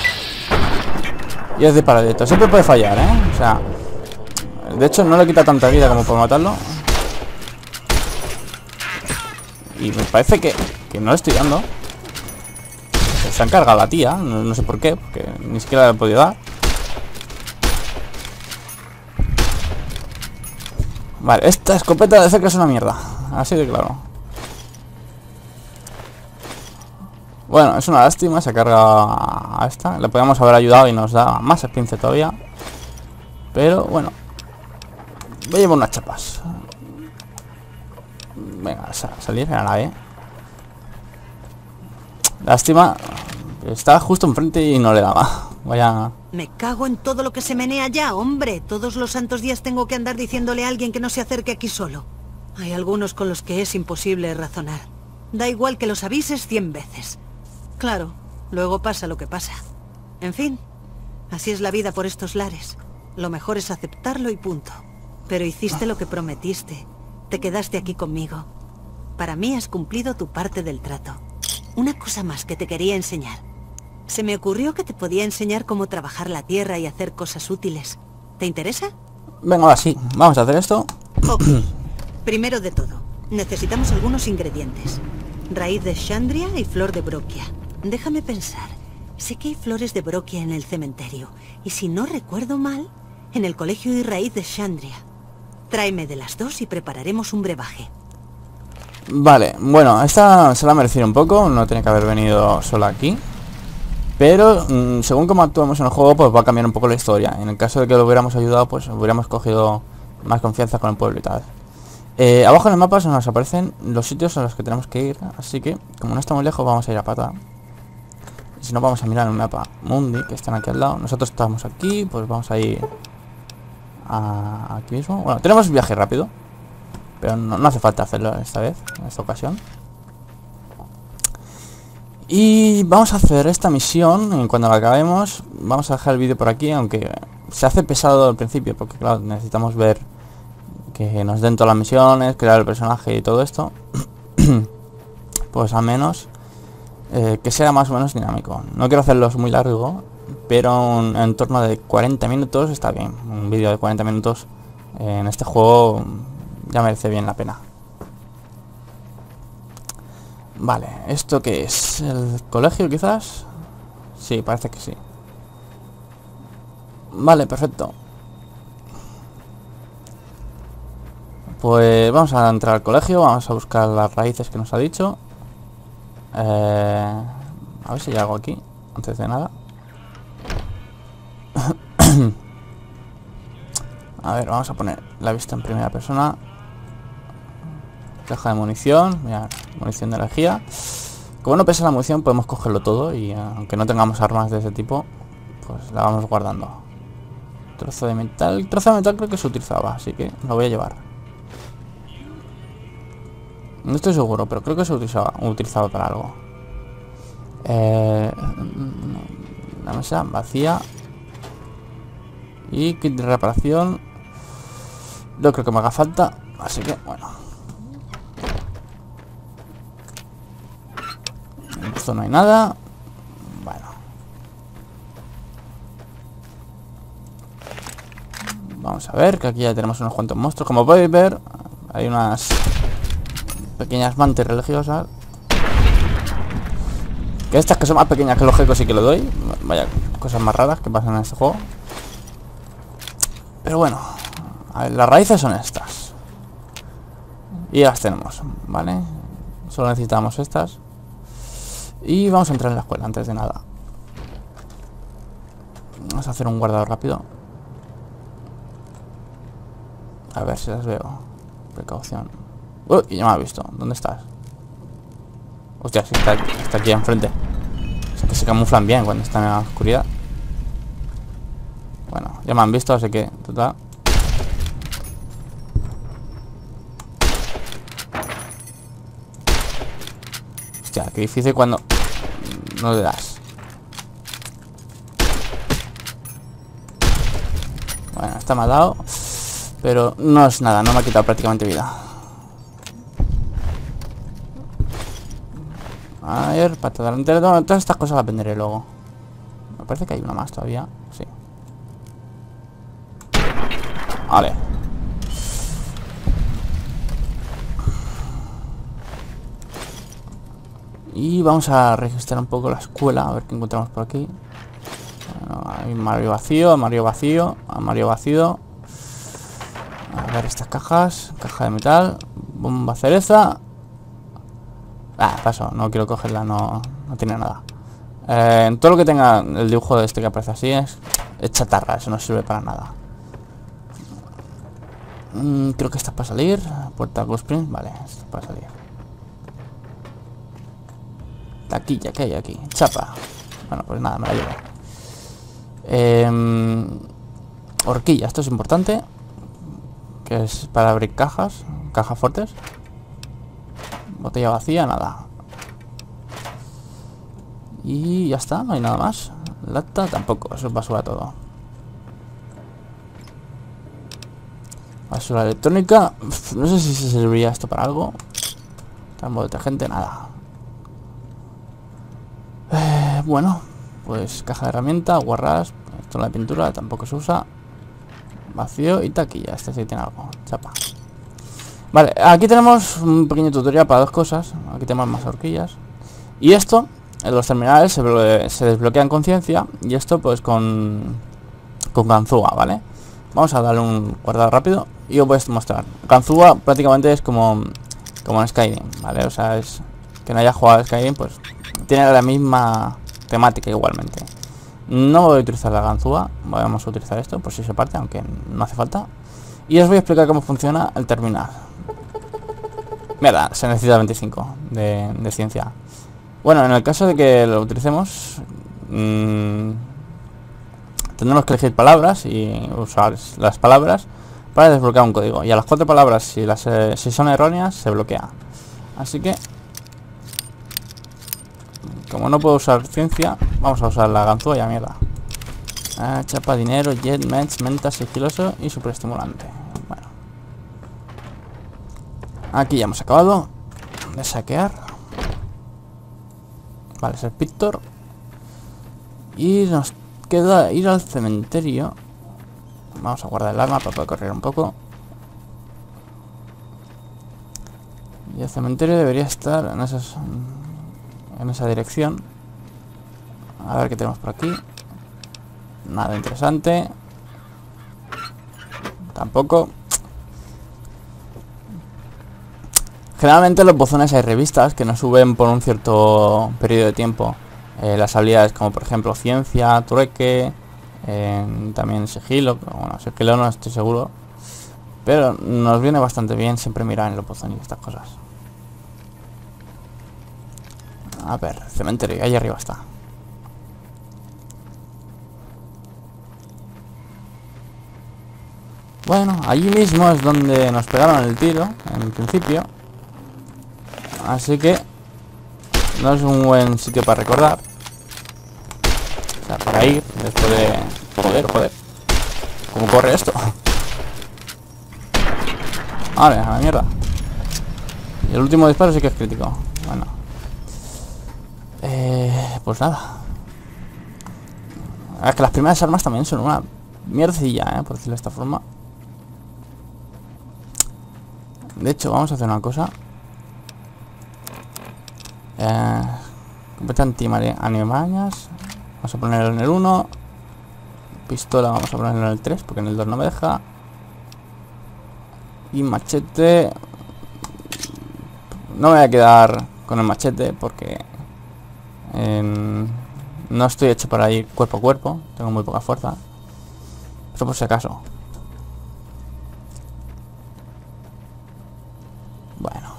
Y es de paradito. Siempre puede fallar, ¿eh? O sea, de hecho no le quita tanta vida como por matarlo. Y me parece que no le estoy dando. Se han cargado la tía, no sé por qué, porque ni siquiera la he podido dar. Vale, esta escopeta de cerca es una mierda. Así de claro. Bueno, es una lástima, se carga a esta. Le podíamos haber ayudado y nos da más espince todavía. Pero bueno. Voy a llevar unas chapas. Venga, salir a la B. Lástima. Estaba justo enfrente y no le daba. Vaya. Me cago en todo lo que se menea ya, hombre. Todos los santos días tengo que andar diciéndole a alguien que no se acerque aquí solo. Hay algunos con los que es imposible razonar. Da igual que los avises 100 veces. Claro, luego pasa lo que pasa. En fin, así es la vida por estos lares. Lo mejor es aceptarlo y punto. Pero hiciste lo que prometiste. Te quedaste aquí conmigo. Para mí has cumplido tu parte del trato. Una cosa más que te quería enseñar. Se me ocurrió que te podía enseñar cómo trabajar la tierra y hacer cosas útiles. ¿Te interesa? Venga, ahora sí. Vamos a hacer esto. Okay. Primero de todo, necesitamos algunos ingredientes. Raíz de chandria y flor de broquia. Déjame pensar. Sé que hay flores de broquia en el cementerio. Y si no recuerdo mal, en el colegio hay raíz de chandria. Tráeme de las dos y prepararemos un brebaje. Vale, bueno, esta se la ha merecido un poco. No tiene que haber venido sola aquí. Pero según como actuamos en el juego, pues va a cambiar un poco la historia. En el caso de que lo hubiéramos ayudado, pues hubiéramos cogido más confianza con el pueblo y tal. Abajo en el mapa se nos aparecen los sitios a los que tenemos que ir. Así que, como no estamos lejos, vamos a ir a pata. Y si no, vamos a mirar el mapa mundi, que están aquí al lado. Nosotros estamos aquí, pues vamos a ir a aquí mismo. Bueno, tenemos viaje rápido, pero no hace falta hacerlo esta vez, en esta ocasión. Y vamos a hacer esta misión. Y cuando la acabemos, vamos a dejar el vídeo por aquí. Aunque se hace pesado al principio, porque claro, necesitamos ver que nos den todas las misiones, crear el personaje y todo esto. Pues al menos que sea más o menos dinámico. No quiero hacerlos muy largo, pero en torno de 40 minutos está bien. Un vídeo de 40 minutos en este juego ya merece bien la pena. Vale, ¿esto qué es? ¿El colegio quizás? Sí, parece que sí. Vale, perfecto. Pues vamos a entrar al colegio, vamos a buscar las raíces que nos ha dicho. A ver si hay algo aquí, antes de nada. A ver, vamos a poner la vista en primera persona. Caja de munición, mira, munición de energía. Como no pesa la munición, podemos cogerlo todo y aunque no tengamos armas de ese tipo, pues la vamos guardando. Trozo de metal, el trozo de metal creo que se utilizaba, así que lo voy a llevar. No estoy seguro, pero creo que se utilizaba para algo. La mesa vacía. Y kit de reparación. No creo que me haga falta, así que bueno. Esto no hay nada. Bueno, vamos a ver, que aquí ya tenemos unos cuantos monstruos. Como podéis ver, hay unas pequeñas mantis religiosas. Que estas que son más pequeñas que los geckos sí que lo doy. Vaya, cosas más raras que pasan en este juego. Pero bueno, a ver, las raíces son estas. Y las tenemos, ¿vale? Solo necesitamos estas. Y vamos a entrar en la escuela antes de nada. Vamos a hacer un guardado rápido. A ver si las veo. Precaución. Uy, ya me ha visto. ¿Dónde estás? Hostia, sí, está aquí enfrente. O sea que se camuflan bien cuando están en la oscuridad. Bueno, ya me han visto, así que total. Hostia, qué difícil cuando no le das. Bueno, está mal dado, pero no es nada, no me ha quitado prácticamente vida. A ver, pata delantera, todas estas cosas las aprenderé luego. Me parece que hay una más todavía, sí. Vale. Y vamos a registrar un poco la escuela, a ver qué encontramos por aquí. Bueno, hay Mario vacío, Mario vacío, Mario vacío. A ver estas cajas, caja de metal, bomba cereza. Ah, paso, no quiero cogerla, no tiene nada. Todo lo que tenga el dibujo de este que aparece así es chatarra, eso no sirve para nada. Creo que esta es para salir, puerta Goodsprings, vale, esta es para salir. Taquilla, ¿qué hay aquí? Chapa. Bueno, pues nada, me la llevo. Horquilla, esto es importante. Que es para abrir cajas. Cajas fuertes. Botella vacía, nada. Y ya está, no hay nada más. Lata tampoco, eso es basura todo. Basura electrónica. No sé si se serviría esto para algo. Tambo de detergente, nada. Bueno, pues caja de herramientas, guarras, esto la pintura tampoco se usa. Vacío y taquilla, este sí tiene algo, chapa. Vale, aquí tenemos un pequeño tutorial para dos cosas. Aquí tenemos más horquillas. Y esto, los terminales se desbloquean con ciencia. Y esto pues con ganzúa, ¿vale? Vamos a darle un guardado rápido y os voy a mostrar. Ganzúa prácticamente es como en Skyrim, ¿vale? O sea, es que no haya jugado a Skyrim, pues tiene la misma temática igualmente. No voy a utilizar la ganzúa, vamos a utilizar esto por si se parte, aunque no hace falta. Y os voy a explicar cómo funciona el terminal. Mira, se necesita 25 de ciencia. Bueno, en el caso de que lo utilicemos, tendremos que elegir palabras y usar las palabras para desbloquear un código. Y a las 4 palabras, si son erróneas, se bloquea. Así que, como no puedo usar ciencia, vamos a usar la ganzúa y a mierda. Chapa, dinero, jet, meds, menta, sigiloso y superestimulante. Bueno. Aquí ya hemos acabado de saquear. Vale, es el Pictor. Y nos queda ir al cementerio. Vamos a guardar el arma para poder correr un poco. Y el cementerio debería estar en esa dirección. A ver qué tenemos por aquí. Nada interesante. Tampoco. Generalmente en los bozones hay revistas que nos suben por un cierto periodo de tiempo. Las habilidades como por ejemplo ciencia, trueque, también sigilo. Bueno, sigilo no estoy seguro. Pero nos viene bastante bien siempre mirar en los bozones y estas cosas. A ver, cementerio, ahí arriba está. Bueno, allí mismo es donde nos pegaron el tiro, en principio. Así que no es un buen sitio para recordar. O sea, para ir después de... Joder. ¿Cómo corre esto? Vale, a la mierda. Y el último disparo sí que es crítico. Bueno. Pues nada. Es que las primeras armas también son una mierdecilla, por decirlo de esta forma. De hecho, vamos a hacer una cosa. Completa antimañas. Vamos a ponerlo en el 1. Pistola vamos a ponerlo en el 3, porque en el 2 no me deja. Y machete. No me voy a quedar con el machete, porque no estoy hecho para ir cuerpo a cuerpo. Tengo muy poca fuerza. Eso por si acaso. Bueno,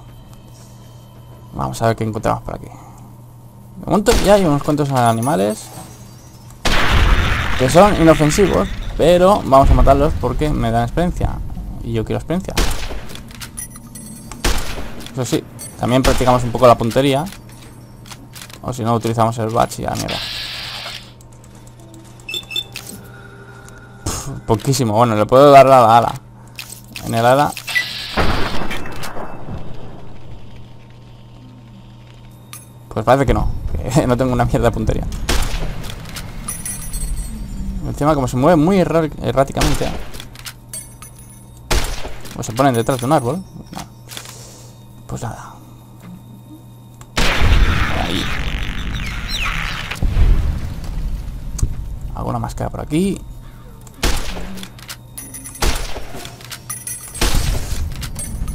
vamos a ver qué encontramos por aquí. De momento ya hay unos cuantos animales que son inofensivos, pero vamos a matarlos porque me dan experiencia. Y yo quiero experiencia. Eso sí, también practicamos un poco la puntería. O si no, utilizamos el batch y la mierda. Poquísimo. Bueno, le puedo dar a la ala. En el ala. Pues parece que no. Que no tengo una mierda de puntería. Encima como se mueve muy erráticamente. O se ponen detrás de un árbol. No. Pues nada. Ahí. Alguna máscara por aquí.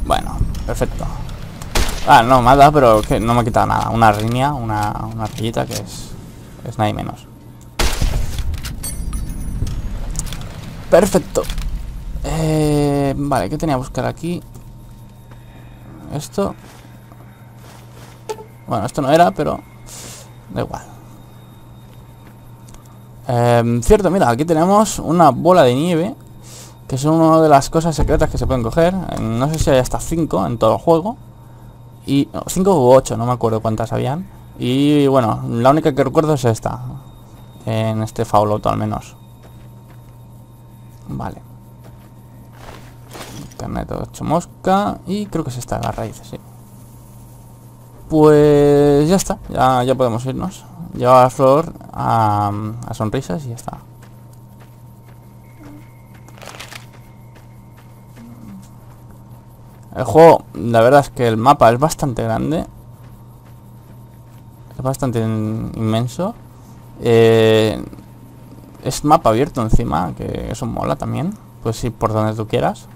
Bueno, perfecto. Ah, no, me ha dado, pero que no me ha quitado nada. Una riña, una arpillita que es nada y menos. Perfecto. Vale, ¿qué tenía que buscar aquí? Esto. Bueno, esto no era, pero da igual. Cierto, mira, aquí tenemos una bola de nieve, que es una de las cosas secretas que se pueden coger. No sé si hay hasta 5 en todo el juego. Y 5 u 8, no me acuerdo cuántas habían. Y bueno, la única que recuerdo es esta. En este Fallout al menos. Vale. Internet 8 mosca. Y creo que es esta, las raíces, sí. Pues ya está, ya podemos irnos. Lleva la flor a sonrisas y ya está. El juego, la verdad es que el mapa es bastante grande. Es bastante inmenso. Es mapa abierto encima, que eso mola también. Puedes ir por donde tú quieras.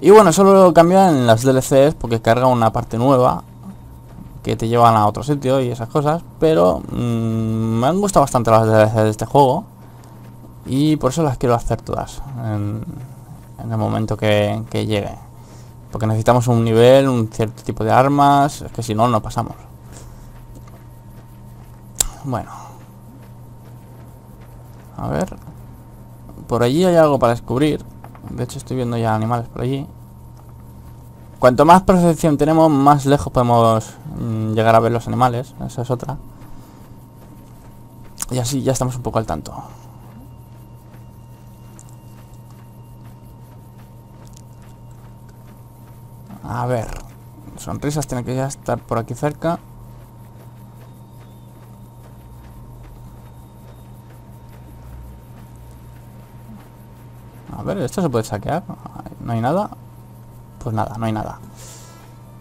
Y bueno, solo cambian las DLCs porque carga una parte nueva que te llevan a otro sitio y esas cosas. Pero me han gustado bastante las DLCs de este juego. Y por eso las quiero hacer todas. En el momento que llegue. Porque necesitamos un nivel, un cierto tipo de armas. Es que si no, no pasamos. Bueno. A ver. Por allí hay algo para descubrir. De hecho estoy viendo ya animales por allí. Cuanto más percepción tenemos, más lejos podemos llegar a ver los animales. Esa es otra. Y así ya estamos un poco al tanto. A ver, sonrisas tiene que ya estar por aquí cerca. A ver, esto se puede saquear. No hay nada. Pues nada, no hay nada.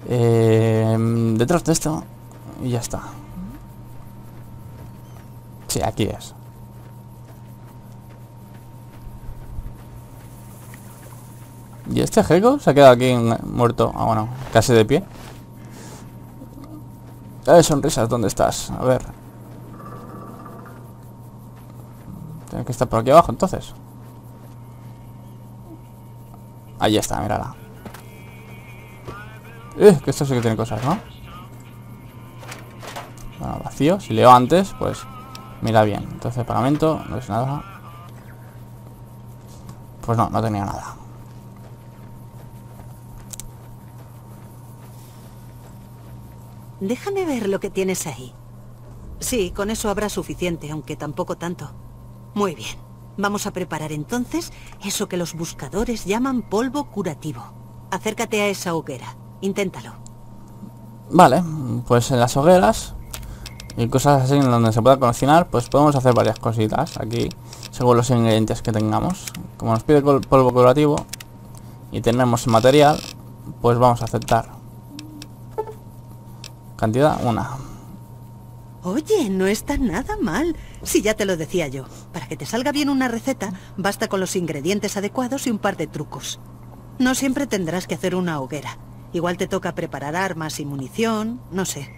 Detrás de esto. Y ya está. Sí, aquí es. ¿Y este jeco se ha quedado aquí muerto? Ah, bueno, casi de pie. Sonrisas, ¿dónde estás? A ver. Tiene que estar por aquí abajo, entonces. Ahí está, mírala. Que esto sí que tiene cosas, ¿no? Bueno, vacío. Si leo antes, pues mira bien. Entonces, pagamento, no es nada. Pues no, no tenía nada. Déjame ver lo que tienes ahí. Sí, con eso habrá suficiente, aunque tampoco tanto. Muy bien. Vamos a preparar entonces eso que los buscadores llaman polvo curativo. Acércate a esa hoguera. Inténtalo. Vale, pues en las hogueras y cosas así en donde se pueda cocinar, pues podemos hacer varias cositas aquí, según los ingredientes que tengamos. Como nos pide polvo curativo y tenemos material, pues vamos a aceptar. Cantidad, una. Oye, no está nada mal. Sí, ya te lo decía yo. Para que te salga bien una receta, basta con los ingredientes adecuados y un par de trucos. No siempre tendrás que hacer una hoguera. Igual te toca preparar armas y munición, no sé.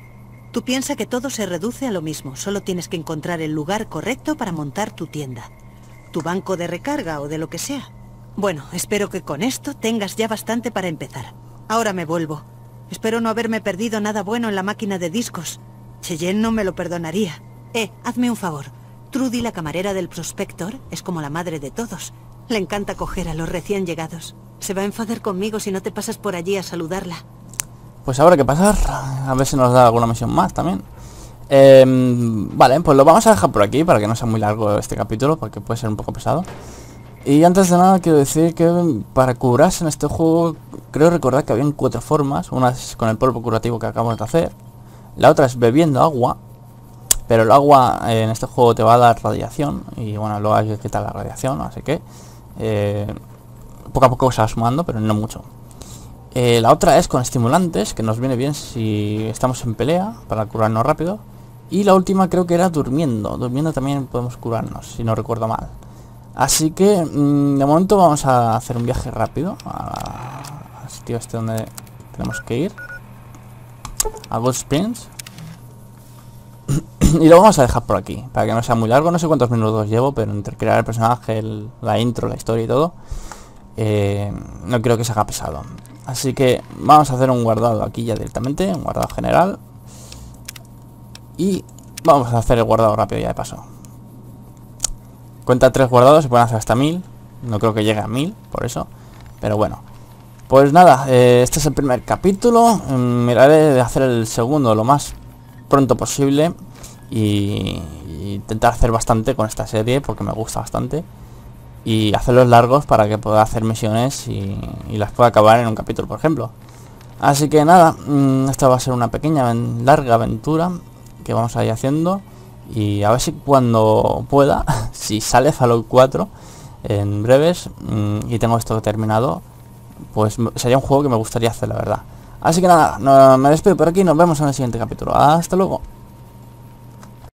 Tú piensa que todo se reduce a lo mismo. Solo tienes que encontrar el lugar correcto para montar tu tienda, tu banco de recarga o de lo que sea. Bueno, espero que con esto tengas ya bastante para empezar. Ahora me vuelvo. Espero no haberme perdido nada bueno en la máquina de discos. Cheyenne no me lo perdonaría. Hazme un favor. Trudy, la camarera del Prospector, es como la madre de todos. Le encanta coger a los recién llegados. Se va a enfadar conmigo si no te pasas por allí a saludarla. Pues habrá que pasar. A ver si nos da alguna misión más también. Vale, pues lo vamos a dejar por aquí para que no sea muy largo este capítulo, porque puede ser un poco pesado. Y antes de nada quiero decir que para curarse en este juego, creo recordar que habían 4 formas. Una es con el polvo curativo que acabamos de hacer. La otra es bebiendo agua. Pero el agua en este juego te va a dar radiación. Y bueno, luego hay que quitar la radiación, así que poco a poco se va sumando, pero no mucho. La otra es con estimulantes, que nos viene bien si estamos en pelea, para curarnos rápido. Y la última creo que era durmiendo. Durmiendo también podemos curarnos, si no recuerdo mal. Así que, de momento vamos a hacer un viaje rápido al sitio este donde tenemos que ir, a Goodsprings. Y lo vamos a dejar por aquí, para que no sea muy largo. No sé cuántos minutos llevo, pero entre crear el personaje, la intro, la historia y todo, no creo que se haga pesado. Así que vamos a hacer un guardado aquí ya directamente, un guardado general. Y vamos a hacer el guardado rápido ya de paso. Cuenta 3 guardados, se pueden hacer hasta 1000. No creo que llegue a 1000, por eso. Pero bueno. Pues nada, este es el primer capítulo. Miraré de hacer el segundo lo más pronto posible. Y intentar hacer bastante con esta serie, porque me gusta bastante. Y hacerlos largos para que pueda hacer misiones y las pueda acabar en un capítulo, por ejemplo. Así que nada, esta va a ser una pequeña, larga aventura que vamos a ir haciendo. Y a ver si cuando pueda, si sale Fallout 4 en breves y tengo esto terminado, pues sería un juego que me gustaría hacer, la verdad. Así que nada, me despido por aquí y nos vemos en el siguiente capítulo. Hasta luego.